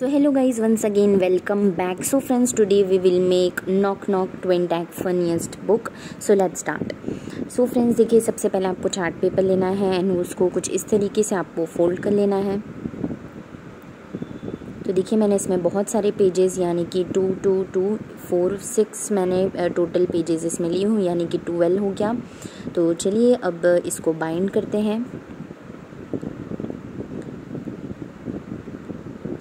So hello guys, once again welcome back. So friends, today we will make knock knock Twin Tag funniest book. So let's start. So friends देखिए, सबसे पहले आपको chart paper लेना है and उसको कुछ इस तरीके से आपको फोल्ड कर लेना है. तो देखिए मैंने इसमें बहुत सारे पेजेस यानी कि 2, 2, 2, 4, 6 मैंने टोटल पेजेस इसमें लिए हूँ यानी कि 12 हो गया. तो चलिए अब इसको बाइंड करते हैं.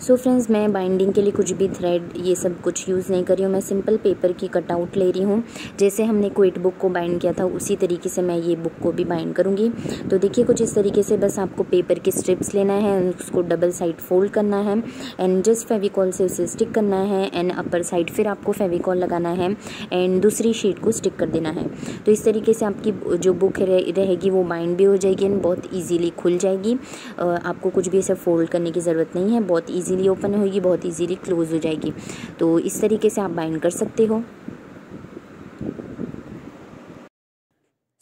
सो फ्रेंड्स, मैं बाइंडिंग के लिए कुछ भी थ्रेड ये सब कुछ यूज़ नहीं कर रही हूँ. मैं सिंपल पेपर की कटआउट ले रही हूँ. जैसे हमने क्विट बुक को बाइंड किया था उसी तरीके से मैं ये बुक को भी बाइंड करूँगी. तो देखिए कुछ इस तरीके से बस आपको पेपर के स्ट्रिप्स लेना है, उसको डबल साइड फोल्ड करना है एंड जस्ट फेविकॉल से उसे स्टिक करना है एंड अपर साइड फिर आपको फेविकॉल लगाना है एंड दूसरी शीट को स्टिक कर देना है. तो इस तरीके से आपकी जो बुक रहेगी वो बाइंड भी हो जाएगी एंड बहुत ईजीली खुल जाएगी. आपको कुछ भी ऐसे फोल्ड करने की ज़रूरत नहीं है. बहुत इजीली ओपन होगी, बहुत इजीली क्लोज हो जाएगी. तो इस तरीके से आप बाइंड कर सकते हो.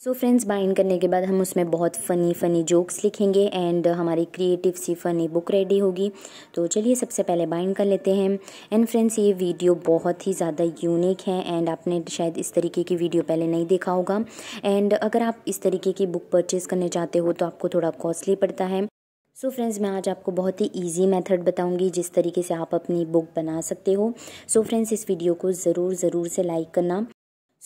सो फ्रेंड्स, बाइंड करने के बाद हम उसमें बहुत फ़नी जोक्स लिखेंगे एंड हमारी क्रिएटिव सी फ़नी बुक रेडी होगी. तो चलिए सबसे पहले बाइंड कर लेते हैं. एंड फ्रेंड्स, ये वीडियो बहुत ही ज़्यादा यूनिक है एंड आपने शायद इस तरीके की वीडियो पहले नहीं देखा होगा. एंड अगर आप इस तरीके की बुक परचेज़ करने चाहते हो तो आपको थोड़ा कॉस्टली पड़ता है. सो फ्रेंड्स, मैं आज आपको बहुत ही इजी मेथड बताऊंगी जिस तरीके से आप अपनी बुक बना सकते हो. सो फ्रेंड्स, इस वीडियो को ज़रूर से लाइक करना.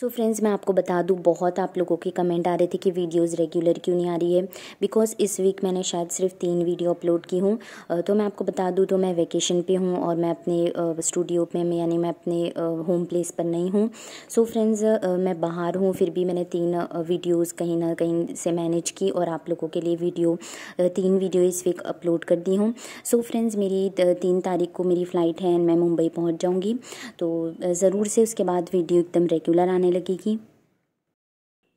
सो फ्रेंड्स, मैं आपको बता दूं, बहुत आप लोगों के कमेंट आ रहे थे कि वीडियोस रेगुलर क्यों नहीं आ रही है. बिकॉज़ इस वीक मैंने शायद सिर्फ 3 वीडियो अपलोड की हूँ. तो मैं आपको बता दूं, तो मैं वेकेशन पे हूँ और मैं अपने स्टूडियो में यानी मैं अपने होम प्लेस पर नहीं हूँ. सो फ्रेंड्स, मैं बाहर हूँ फिर भी मैंने 3 वीडियोज़ कहीं ना कहीं से मैनेज की और आप लोगों के लिए 3 वीडियो इस वीक अपलोड कर दी हूँ. सो फ्रेंड्स, मेरी 3 तारीख को मेरी फ़्लाइट है एंड मैं मुंबई पहुँच जाऊँगी. तो ज़रूर से उसके बाद वीडियो एकदम रेगुलर आने लगेगी.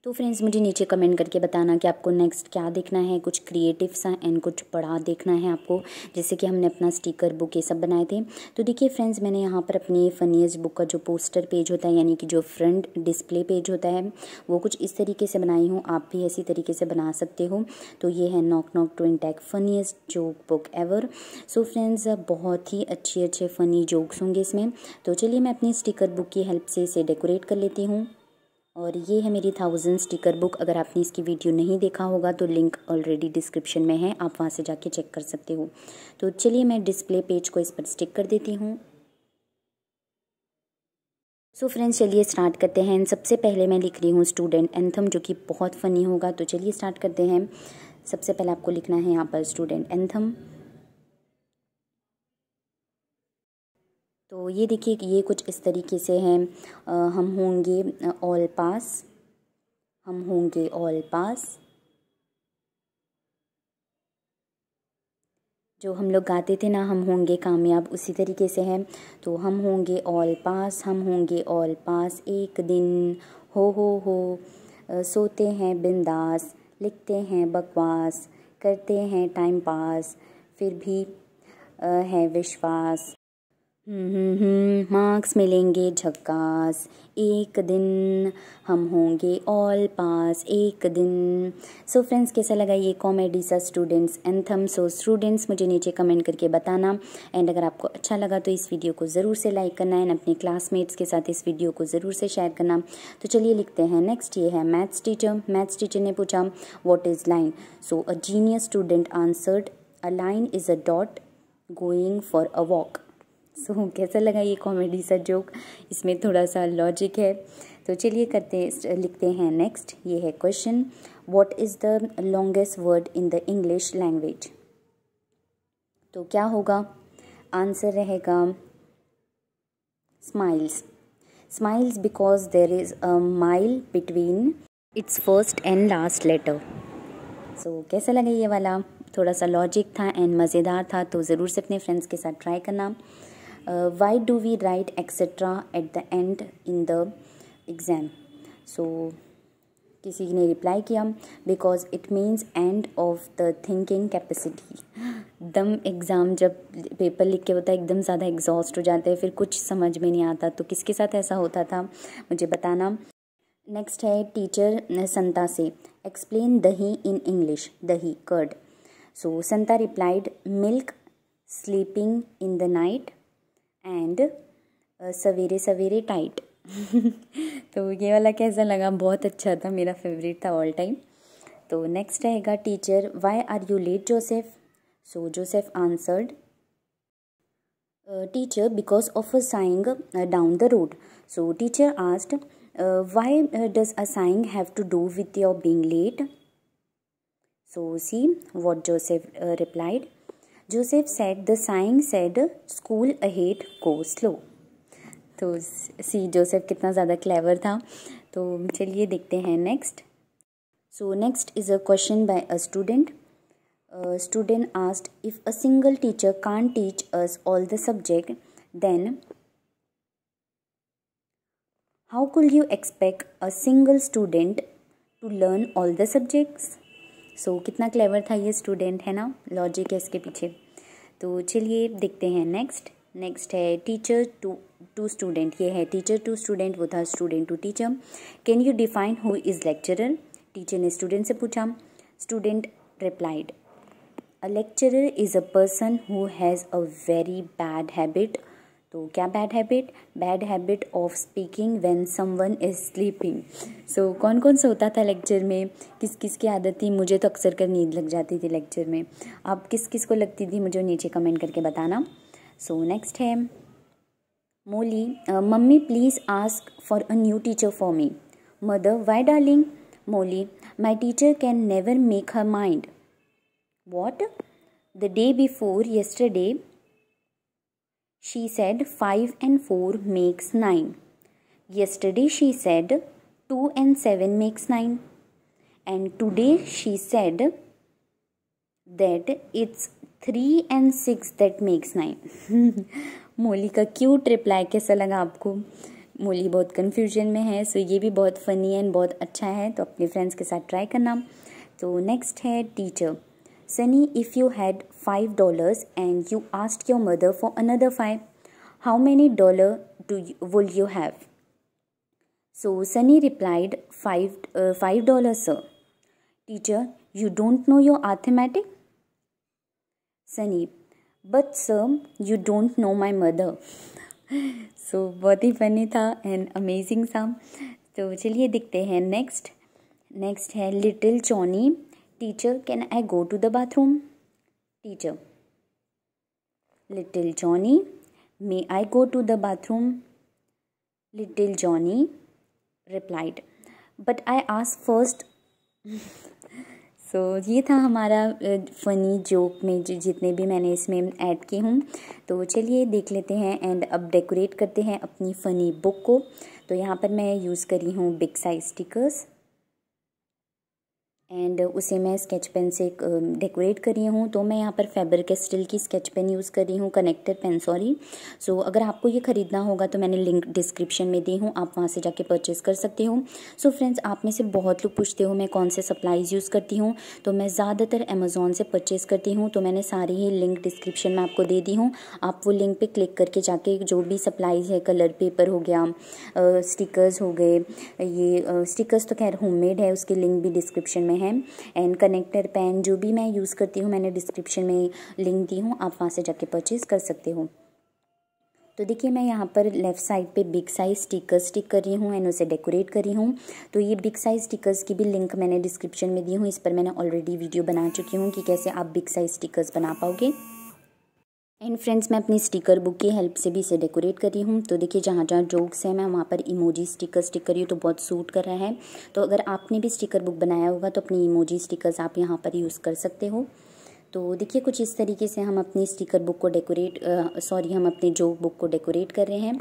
तो फ्रेंड्स, मुझे नीचे कमेंट करके बताना कि आपको नेक्स्ट क्या देखना है. कुछ क्रिएटिव सा एंड कुछ बड़ा देखना है आपको, जैसे कि हमने अपना स्टिकर बुक ये सब बनाए थे. तो देखिए फ्रेंड्स, मैंने यहाँ पर अपनी फनीएस्ट बुक का जो पोस्टर पेज होता है यानी कि जो फ्रंट डिस्प्ले पेज होता है वो कुछ इस तरीके से बनाई हूँ. आप भी इसी तरीके से बना सकते हो. तो ये है knock knock twin tag funniest joke book ever. So friends, बहुत ही अच्छे फ़नी जोक्स होंगे इसमें. तो चलिए मैं अपनी स्टिकर बुक की हेल्प से इसे डेकोरेट कर लेती हूँ. और ये है मेरी 1000 स्टिकर बुक. अगर आपने इसकी वीडियो नहीं देखा होगा तो लिंक ऑलरेडी डिस्क्रिप्शन में है, आप वहाँ से जाके चेक कर सकते हो. तो चलिए मैं डिस्प्ले पेज को इस पर स्टिक कर देती हूँ. सो फ्रेंड्स, चलिए स्टार्ट करते हैं. सबसे पहले मैं लिख रही हूँ स्टूडेंट एंथम, जो कि बहुत फ़नी होगा. तो चलिए स्टार्ट करते हैं. सबसे पहले आपको लिखना है यहाँ पर स्टूडेंट एंथम. तो ये देखिए ये कुछ इस तरीके से है. हम होंगे ऑल पास, हम होंगे ऑल पास. जो हम लोग गाते थे ना, हम होंगे कामयाब, उसी तरीके से है. तो हम होंगे ऑल पास, हम होंगे ऑल पास. एक दिन हो सोते हैं बिंदास, लिखते हैं बकवास, करते हैं टाइम पास, फिर भी है विश्वास. मार्क्स मिलेंगे झक्कास, एक दिन हम होंगे ऑल पास, एक दिन. सो फ्रेंड्स, कैसा लगा ये कॉमेडी सा स्टूडेंट्स एंथम. सो स्टूडेंट्स, मुझे नीचे कमेंट करके बताना. एंड अगर आपको अच्छा लगा तो इस वीडियो को ज़रूर से लाइक करना एंड अपने क्लासमेट्स के साथ इस वीडियो को ज़रूर से शेयर करना. तो चलिए लिखते हैं नेक्स्ट. ये है मैथ्स टीचर. मैथ्स टीचर ने पूछा what is line. So a genius student answered a line is a dot going for a walk. So कैसा लगा ये कॉमेडी सा जोक, इसमें थोड़ा सा लॉजिक है. तो चलिए लिखते हैं नेक्स्ट. ये है question. What is the longest word in the English language. तो क्या होगा आंसर रहेगा smiles. Smiles because there is a mile between its first and last letter. So कैसा लगा ये वाला, थोड़ा सा लॉजिक था एंड मज़ेदार था. तो ज़रूर से अपने फ्रेंड्स के साथ ट्राई करना. Why do we write etc. at the end in the exam? So किसी ने रिप्लाई किया because it means end of the thinking capacity. दम एग्ज़ाम जब पेपर लिख के होता है एकदम ज़्यादा एग्जॉस्ट हो जाते हैं, फिर कुछ समझ में नहीं आता. तो किसके साथ ऐसा होता था मुझे बताना. नेक्स्ट है टीचर संता से. Explain dahi in English. Dahi curd. So Santa replied milk sleeping in the night and सवेरे सवेरे tight. तो ये वाला कैसा लगा? बहुत अच्छा था, मेरा फेवरेट था ऑल टाइम. तो नेक्स्ट रहेगा teacher why are you late Joseph. So Joseph answered teacher because of a साइंग down the road. So teacher asked why does a साइंग have to do with your being late. So see what Joseph replied. Joseph said the साइंग said school ahead go slow. तो see Joseph कितना ज़्यादा clever था. तो चलिए देखते हैं next. So next is a question by a student. Student asked if a single teacher can't teach us all the subject then how could you expect a single student to learn all the subjects. So कितना clever था ये student, है ना? Logic है इसके पीछे. तो चलिए देखते हैं नेक्स्ट. नेक्स्ट है टीचर टू स्टूडेंट. ये है टीचर टू स्टूडेंट, वो था student to teacher. Can you define who is lecturer. Teacher ने स्टूडेंट से पूछा. Student replied a lecturer is a person who has a very bad habit. तो क्या bad habit? Bad habit of speaking when someone is sleeping. So कौन कौन सा होता था लेक्चर में, किस किस की आदत थी? मुझे तो अक्सर कर नींद लग जाती थी लेक्चर में. आप किस किस को लगती थी, मुझे नीचे कमेंट करके बताना. सो नेक्स्ट है Molly. Mummy please ask for a new teacher for me. Mother why darling. Molly my teacher can never make her mind. What the day before yesterday she said 5 and 4 makes 9. Yesterday she said 2 and 7 makes 9. And today she said that it's 3 and 6 that makes 9. Molly का cute reply कैसा लगा आपको? मोली बहुत confusion में है. सो ये भी बहुत फ़नी एंड बहुत अच्छा है, तो अपने फ्रेंड्स के साथ ट्राई करना. तो नेक्स्ट है teacher Sunny. If you had $5 and you asked your mother for another 5, how many dollar will you have. So Sunny replied $5 sir. Teacher you don't know your arithmetic. Sunny but sir you don't know my mother. So बहुत ही funny था and amazing सा. तो चलिए देखते हैं next. Next है little Johnny. Teacher can I go to the bathroom. Teacher little Johnny may I go to the bathroom. Little Johnny replied but I ask first. So ये था हमारा फ़नी जोक में जितने भी मैंने इसमें ऐड किए हूँ. तो चलिए देख लेते हैं एंड अब डेकोरेट करते हैं अपनी फ़नी बुक को. तो यहाँ पर मैं यूज़ करी हूँ बिग साइज स्टिकर्स एंड उसे मैं स्केच पेन से डेकोरेट करी हूँ. तो मैं यहाँ पर फैबर कैस्टल की स्केच पेन यूज़ कर रही हूँ, कनेक्टेड पेन सॉरी. सो अगर आपको ये ख़रीदना होगा तो मैंने लिंक डिस्क्रिप्शन में दी हूँ, आप वहाँ से जाके परचेज़ कर सकते हो. सो फ्रेंड्स, आप में से बहुत लोग पूछते हो मैं कौन से सप्लाईज़ यूज़ करती हूँ, तो मैं ज़्यादातर अमेज़ोन से परचेज़ करती हूँ. तो मैंने सारी ही लिंक डिस्क्रिप्शन में आपको दे दी हूँ. आप वो लिंक पर क्लिक करके जाके जो भी सप्लाईज़ है, कलर पेपर हो गया, स्टिकर्स हो गए, ये स्टिकर्स तो खैर होममेड है, उसके लिंक भी डिस्क्रिप्शन में है. एंड कनेक्टर पेन जो भी मैं यूज़ करती हूँ, मैंने डिस्क्रिप्शन में लिंक दी हूँ, आप वहाँ से जाके परचेज़ कर सकते हो. तो देखिए मैं यहाँ पर लेफ़्ट साइड पे बिग साइज़ स्टिकर्स स्टिक कर रही हूँ एंड उसे डेकोरेट कर रही हूँ. तो ये बिग साइज़ स्टिकर्स की भी लिंक मैंने डिस्क्रिप्शन में दी हूँ, इस पर मैंने ऑलरेडी वीडियो बना चुकी हूँ कि कैसे आप बिग साइज़ स्टिकर्स बना पाओगे. एंड फ्रेंड्स, मैं अपनी स्टिकर बुक की हेल्प से भी इसे डेकोरेट कर रही हूँ. तो देखिए जहाँ जहाँ जोक्स हैं मैं वहाँ पर इमोजी स्टिकर स्टिक कर रही हूँ, तो बहुत सूट कर रहा है. तो अगर आपने भी स्टिकर बुक बनाया होगा तो अपनी इमोजी स्टिकर्स आप यहाँ पर यूज़ कर सकते हो. तो देखिए कुछ इस तरीके से हम अपनी स्टिकर बुक को डेकोरेट हम अपने जोक बुक को डेकोरेट कर रहे हैं.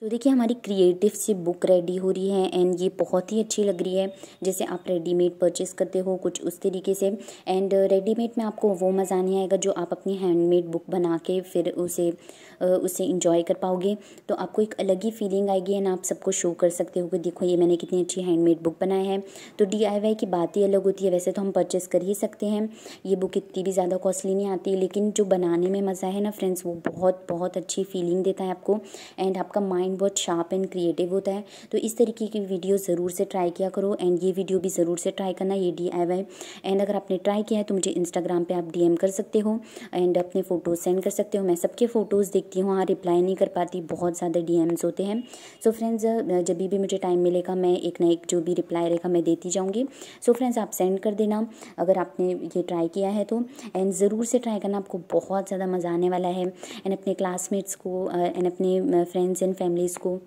तो देखिए हमारी क्रिएटिव सी बुक रेडी हो रही है एंड ये बहुत ही अच्छी लग रही है, जैसे आप रेडीमेड परचेस करते हो कुछ उस तरीके से. एंड रेडीमेड में आपको वो मज़ा नहीं आएगा जो आप अपनी हैंडमेड बुक बना के फिर उसे इंजॉय कर पाओगे. तो आपको एक अलग ही फीलिंग आएगी एंड आप सबको शो कर सकते हो कि देखो ये मैंने कितनी अच्छी हैंडमेड बुक बनाई है. तो DIY की बात ही अलग होती है. वैसे तो हम परचेस कर ही सकते हैं, ये बुक इतनी भी ज़्यादा कॉस्टली नहीं आती, लेकिन जो बनाने में मज़ा है ना फ्रेंड्स, वो बहुत बहुत अच्छी फीलिंग देता है आपको. एंड आपका माइंड माइंड बहुत शार्प एंड क्रिएटिव होता है। तो इस तरीके की वीडियो ज़रूर से ट्राई किया करो एंड ये वीडियो भी ज़रूर से ट्राई करना, ये DIY। एंड अगर आपने ट्राई किया है तो मुझे इंस्टाग्राम पे आप DM कर सकते हो एंड अपने फ़ोटोज़ सेंड कर सकते हो। मैं सबके फ़ोटोज़ देखती हूँ, हाँ रिप्लाई नहीं कर पाती, बहुत ज़्यादा DMs होते हैं। सो फ्रेंड्स जब भी मुझे टाइम मिलेगा मैं एक ना एक जो भी रिप्लाई रहेगा मैं देती जाऊँगी। सो फ्रेंड्स आप सेंड कर देना अगर आपने ये ट्राई किया है तो, एंड ज़रूर से ट्राई करना, आपको बहुत ज़्यादा मज़ा आने वाला है। एंड अपने क्लासमेट्स को एंड अपने फ्रेंड्स एंड फैमिलीज़ को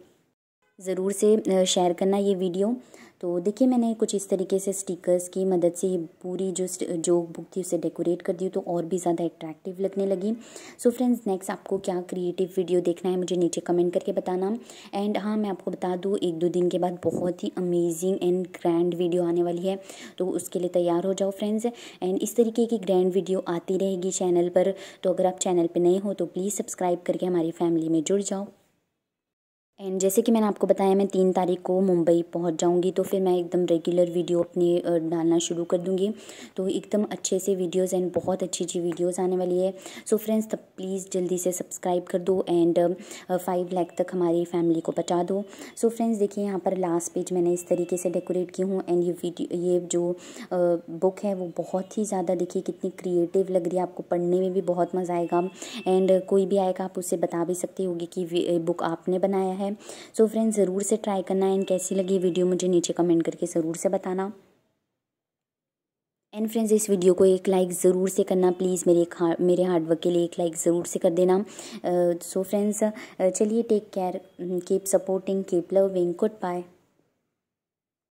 ज़रूर से शेयर करना ये वीडियो। तो देखिए मैंने कुछ इस तरीके से स्टिकर्स की मदद से ये पूरी जो बुक थी उसे डेकोरेट कर दी, तो और भी ज़्यादा अट्रैक्टिव लगने लगी। सो फ्रेंड्स नेक्स्ट आपको क्या क्रिएटिव वीडियो देखना है मुझे नीचे कमेंट करके बताना। एंड हाँ मैं आपको बता दूँ 1-2 दिन के बाद बहुत ही अमेजिंग एंड ग्रैंड वीडियो आने वाली है, तो उसके लिए तैयार हो जाओ फ्रेंड्स। एंड इस तरीके की ग्रैंड वीडियो आती रहेगी चैनल पर, तो अगर आप चैनल पर नए हो तो प्लीज़ सब्सक्राइब करके हमारी फैमिली में जुड़ जाओ। एंड जैसे कि मैंने आपको बताया मैं 3 तारीख को मुंबई पहुंच जाऊंगी, तो फिर मैं एकदम रेगुलर वीडियो अपनी डालना शुरू कर दूंगी। तो एकदम अच्छे से वीडियोस एंड बहुत अच्छी अच्छी वीडियोस आने वाली है। सो फ्रेंड्स तब प्लीज़ जल्दी से सब्सक्राइब कर दो एंड 5 लाख तक हमारी फैमिली को पहुँचा दो। सो फ्रेंड्स देखिए यहाँ पर लास्ट पेज मैंने इस तरीके से डेकोरेट की हूँ एंड ये जो बुक है वो बहुत ही ज़्यादा देखिए कितनी क्रिएटिव लग रही है, आपको पढ़ने में भी बहुत मज़ा आएगा। एंड कोई भी आएगा आप उससे बता भी सकती होगी कि बुक आपने बनाया है। सो फ्रेंड्स ज़रूर से ट्राई करना एंड कैसी लगी वीडियो मुझे नीचे कमेंट करके ज़रूर से बताना। एंड फ्रेंड्स इस वीडियो को एक लाइक ज़रूर से करना प्लीज़, मेरे हार्डवर्क के लिए एक लाइक ज़रूर से कर देना। सो फ्रेंड्स चलिए take care, keep supporting, keep loving, good bye.